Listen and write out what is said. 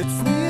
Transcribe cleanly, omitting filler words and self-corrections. It's me.